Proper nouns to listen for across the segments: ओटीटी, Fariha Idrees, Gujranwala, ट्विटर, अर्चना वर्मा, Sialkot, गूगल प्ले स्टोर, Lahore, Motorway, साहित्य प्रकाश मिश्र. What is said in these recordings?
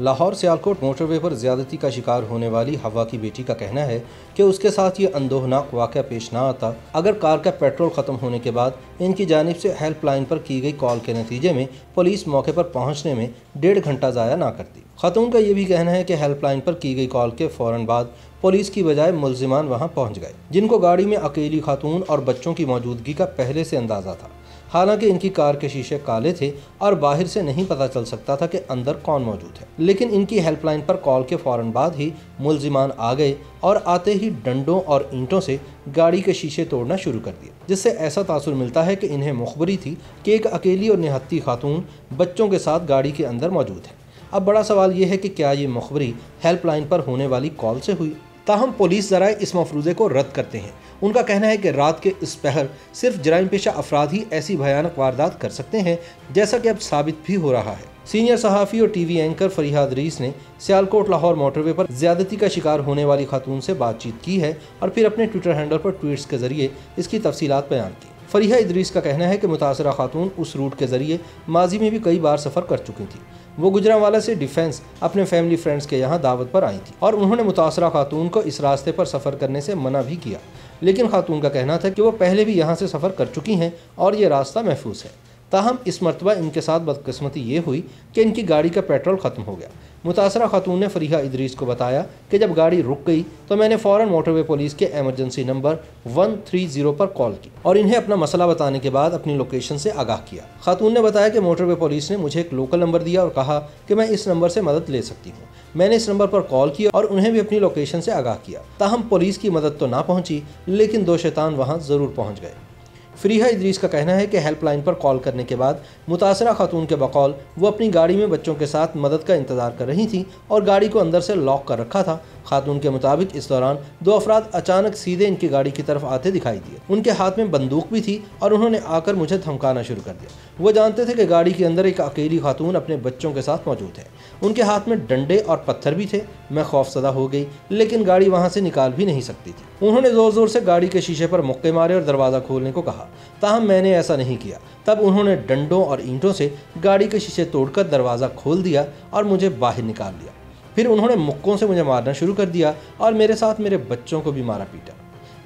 Lahore Sialkot motorway पर ज्यादती का शिकार होने वाली हवा की बेटी का कहना है कि उसके साथ ये अंदोहनाक वाक़या पेश ना आता अगर कार का पेट्रोल ख़त्म होने के बाद इनकी जानिब से हेल्पलाइन पर की गई कॉल के नतीजे में पुलिस मौके पर पहुंचने में 1.5 घंटा ज़ाया ना करती। ख़ातून का ये भी कहना है कि हेल्पलाइन पर की गई कॉल के फ़ौरन बाद पुलिस की बजाय मुलजिमान वहाँ पहुँच गए, जिनको गाड़ी में अकेली खातून और बच्चों की मौजूदगी का पहले से अंदाज़ा था। हालांकि इनकी कार के शीशे काले थे और बाहर से नहीं पता चल सकता था कि अंदर कौन मौजूद है, लेकिन इनकी हेल्पलाइन पर कॉल के फौरन बाद ही मुलजिमान आ गए और आते ही डंडों और ईंटों से गाड़ी के शीशे तोड़ना शुरू कर दिया, जिससे ऐसा तासुर मिलता है कि इन्हें मुखबरी थी कि एक अकेली और निहत्थी खातून बच्चों के साथ गाड़ी के अंदर मौजूद है। अब बड़ा सवाल यह है कि क्या ये मुखबरी हेल्पलाइन पर होने वाली कॉल से हुई। ताहम पुलिस जरा इस मफरूज़े को रद्द करते हैं। उनका कहना है कि रात के इस पहर सिर्फ जराइम पेशा अफराद ही ऐसी भयानक वारदात कर सकते हैं, जैसा कि अब साबित भी हो रहा है। सीनियर सहाफ़ी और टीवी एंकर फरीहा इदरीस ने सियालकोट लाहौर मोटरवे पर ज्यादती का शिकार होने वाली खातून से बातचीत की है और फिर अपने ट्विटर हैंडल पर ट्वीट्स के जरिए इसकी तफसीलात बयान की। फरीहा इदरीस का कहना है कि मुतासरा खातून उस रूट के ज़रिए माजी में भी कई बार सफ़र कर चुकी थी। वो गुजरांवाला से डिफेंस अपने फैमिली फ्रेंड्स के यहाँ दावत पर आई थी और उन्होंने मुतासरा खातून को इस रास्ते पर सफ़र करने से मना भी किया, लेकिन खातून का कहना था कि वो पहले भी यहाँ से सफ़र कर चुकी हैं और ये रास्ता महफूज है। ताहम इस मरतबा इनके साथ बदकिस्मती ये हुई कि इनकी गाड़ी का पेट्रोल ख़त्म हो गया। मुतासरा खातून ने फरीहा इदरीस को बताया कि जब गाड़ी रुक गई तो मैंने फ़ौरन मोटरवे पुलिस के एमरजेंसी नंबर 130 पर कॉल की और इन्हें अपना मसला बताने के बाद अपनी लोकेशन से आगाह किया। खातून ने बताया कि मोटरवे पुलिस ने मुझे एक लोकल नंबर दिया और कहा कि मैं इस नंबर से मदद ले सकती हूँ। मैंने इस नंबर पर कॉल किया और उन्हें भी अपनी लोकेशन से आगाह किया। ताहम पुलिस की मदद तो ना पहुँची, लेकिन दो शैतान वहाँ ज़रूर पहुँच गए। फरीहा इदरीस का कहना है कि हेल्पलाइन पर कॉल करने के बाद मुतासरा खातून के बकौल वो अपनी गाड़ी में बच्चों के साथ मदद का इंतज़ार कर रही थी और गाड़ी को अंदर से लॉक कर रखा था। खातून के मुताबिक इस दौरान दो अफराद अचानक सीधे इनकी गाड़ी की तरफ आते दिखाई दिए। उनके हाथ में बंदूक भी थी और उन्होंने आकर मुझे धमकाना शुरू कर दिया। वो जानते थे कि गाड़ी के अंदर एक अकेली खातून अपने बच्चों के साथ मौजूद है। उनके हाथ में डंडे और पत्थर भी थे। मैं खौफजदा हो गई, लेकिन गाड़ी वहाँ से निकाल भी नहीं सकती थी। उन्होंने ज़ोर ज़ोर से गाड़ी के शीशे पर मुक्के मारे और दरवाज़ा खोलने को कहा, ताहम मैंने ऐसा नहीं किया। तब उन्होंने डंडों और ईंटों से गाड़ी के शीशे तोड़कर दरवाज़ा खोल दिया और मुझे बाहर निकाल लिया। फिर उन्होंने मुक्कों से मुझे मारना शुरू कर दिया और मेरे साथ मेरे बच्चों को भी मारा पीटा।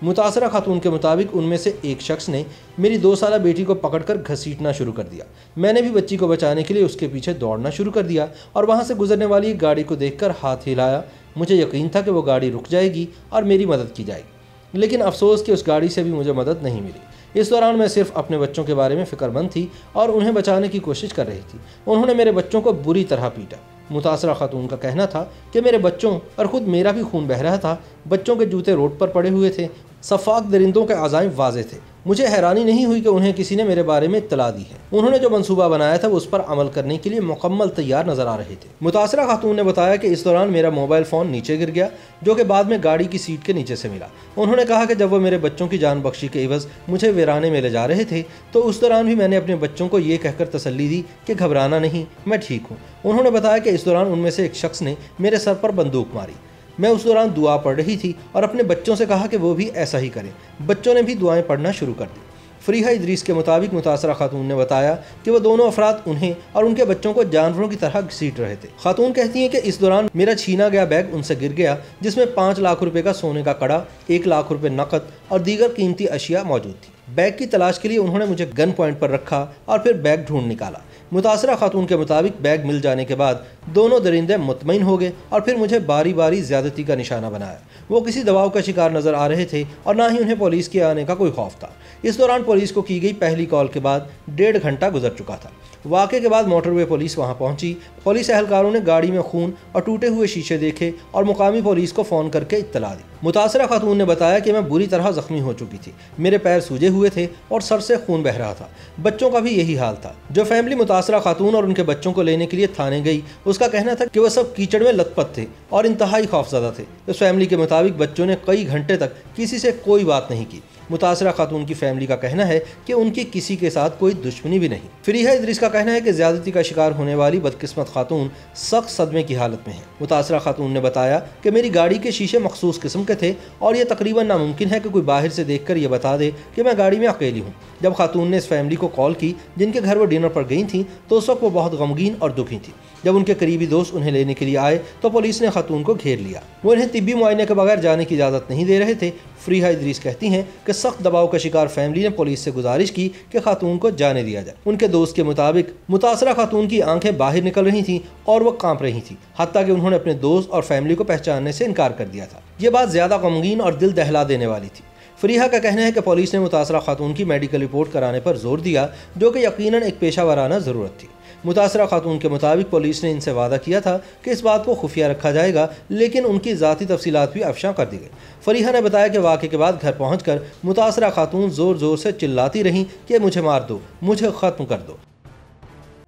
मुतासरा खातून के मुताबिक उनमें से एक शख्स ने मेरी 2 साला बेटी को पकड़कर घसीटना शुरू कर दिया। मैंने भी बच्ची को बचाने के लिए उसके पीछे दौड़ना शुरू कर दिया और वहाँ से गुजरने वाली गाड़ी को देखकर हाथ हिलाया। मुझे यकीन था कि वो गाड़ी रुक जाएगी और मेरी मदद की जाएगी, लेकिन अफसोस कि उस गाड़ी से भी मुझे मदद नहीं मिली। इस दौरान मैं सिर्फ अपने बच्चों के बारे में फ़िक्रमंद थी और उन्हें बचाने की कोशिश कर रही थी। उन्होंने मेरे बच्चों को बुरी तरह पीटा। मुतासरा खातून का कहना था कि मेरे बच्चों और ख़ुद मेरा भी खून बह रहा था। बच्चों के जूते रोड पर पड़े हुए थे। सफाक दरिंदों के अज़ाइम वाज़े थे। मुझे हैरानी नहीं हुई कि उन्हें किसी ने मेरे बारे में इत्तला दी है। उन्होंने जो मंसूबा बनाया था उस पर अमल करने के लिए मुकम्मल तैयार नज़र आ रहे थे। मुतासरा खातून ने बताया कि इस दौरान मेरा मोबाइल फ़ोन नीचे गिर गया, जो कि बाद में गाड़ी की सीट के नीचे से मिला। उन्होंने कहा कि जब वो मेरे बच्चों की जान बख्शी के एवज़ मुझे वीराने में ले जा रहे थे तो उस दौरान भी मैंने अपने बच्चों को ये कहकर तसल्ली दी कि घबराना नहीं, मैं ठीक हूँ। उन्होंने बताया कि इस दौरान उनमें से एक शख्स ने मेरे सर पर बंदूक मारी। मैं उस दौरान दुआ पढ़ रही थी और अपने बच्चों से कहा कि वो भी ऐसा ही करें। बच्चों ने भी दुआएं पढ़ना शुरू कर दी। फरीहा इदरीस के मुताबिक मुतासरा खातून ने बताया कि वो दोनों अफराद उन्हें और उनके बच्चों को जानवरों की तरह घसीट रहे थे। खातून कहती हैं कि इस दौरान मेरा छीना गया बैग उनसे गिर गया, जिसमें 5 लाख रुपए का सोने का कड़ा, 1 लाख रुपए नकद और दीगर कीमती अशिया मौजूद थी। बैग की तलाश के लिए उन्होंने मुझे गन पॉइंट पर रखा और फिर बैग ढूंढ निकाला। मुतासरा खातून के मुताबिक बैग मिल जाने के बाद दोनों दरिंदे मुतमईन हो गए और फिर मुझे बारी बारी ज्यादती का निशाना बनाया। वो किसी दबाव का शिकार नज़र आ रहे थे और ना ही उन्हें पुलिस के आने का कोई खौफ था। इस दौरान पुलिस को की गई पहली कॉल के बाद 1.5 घंटा गुजर चुका था। वाक़े के बाद मोटरवे पुलिस वहाँ पहुँची। पुलिस एहलकारों ने गाड़ी में खून और टूटे हुए शीशे देखे और मुकामी पुलिस को फ़ोन करके इत्तला दी। मुतासरा खातून ने बताया कि मैं बुरी तरह ज़ख्मी हो चुकी थी। मेरे पैर सूजे हुए थे और सर से खून बह रहा था। बच्चों का भी यही हाल था। जो फैमिली मुतासरा खातून और उनके बच्चों को लेने के लिए थाने गई, उसका कहना था कि वह सब कीचड़ में लथपथ थे और इंतहाई खौफजदा थे। उस फैमिली के मुताबिक बच्चों ने कई घंटे तक किसी से कोई बात नहीं की। मुतासरा खातून की फैमिली का कहना है कि उनकी किसी के साथ कोई दुश्मनी भी नहीं। फरीहा इदरीस का कहना है कि ज्यादती का शिकार होने वाली बदकिस्मत खातून सख्त सदमे की हालत में है। मुतासरा खातून ने बताया कि मेरी गाड़ी के शीशे मखसूस किस्म के थे और यह तकरीबन नामुमकिन है कि कोई बाहर से देख कर यह बता दे कि मैं गाड़ी में अकेली हूँ। जब खातून ने इस फैमिली को कॉल की जिनके घर वो डिनर पर गई थी तो उस वक्त वो बहुत गमगीन और दुखी थी। जब उनके करीबी दोस्त उन्हें लेने के लिए आए तो पुलिस ने खातून को घेर लिया। वो इन्हें तिब्बी मुआयने के बगैर जाने की इजाज़त नहीं दे रहे थे। फरीहा इदरीस कहती हैं कि सख्त दबाव का शिकार फैमिली ने पुलिस से गुजारिश की कि खातून को जाने दिया जाए। उनके दोस्त के मुताबिक मुतासरा खातून की आंखें बाहर निकल रही थीं और वह कांप रही थी, हत्ता कि उन्होंने अपने दोस्त और फैमिली को पहचानने से इनकार कर दिया था। ये बात ज़्यादा गमगीन और दिल दहला देने वाली थी। फरीहा का कहना है कि पुलिस ने मुतासरा खातून की मेडिकल रिपोर्ट कराने पर जोर दिया, जो कि यकीनन एक पेशा वराना ज़रूरत थी। मुतासरा खातून के मुताबिक पुलिस ने इनसे वादा किया था कि इस बात को खुफिया रखा जाएगा, लेकिन उनकी ज़ाती तफसीलात भी अफशा कर दी गई। फरीहा ने बताया कि वाक़े के बाद घर पहुँच मुतासरा खातून ज़ोर ज़ोर से चिल्लाती रहीं कि मुझे मार दो, मुझे ख़त्म कर दो।